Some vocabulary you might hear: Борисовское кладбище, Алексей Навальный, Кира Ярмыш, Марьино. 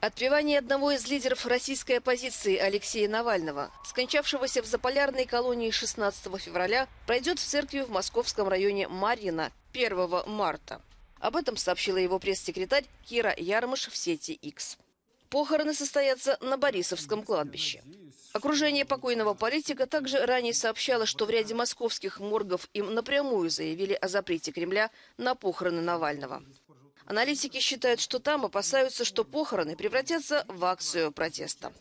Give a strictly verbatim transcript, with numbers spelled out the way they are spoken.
Отпевание одного из лидеров российской оппозиции Алексея Навального, скончавшегося в заполярной колонии шестнадцатого февраля, пройдет в церкви в московском районе Марьино первого марта. Об этом сообщила его пресс-секретарь Кира Ярмыш в сети Икс. Похороны состоятся на Борисовском кладбище. Окружение покойного политика также ранее сообщало, что в ряде московских моргов им напрямую заявили о запрете Кремля на похороны Навального. Аналитики считают, что там опасаются, что похороны превратятся в акцию протеста.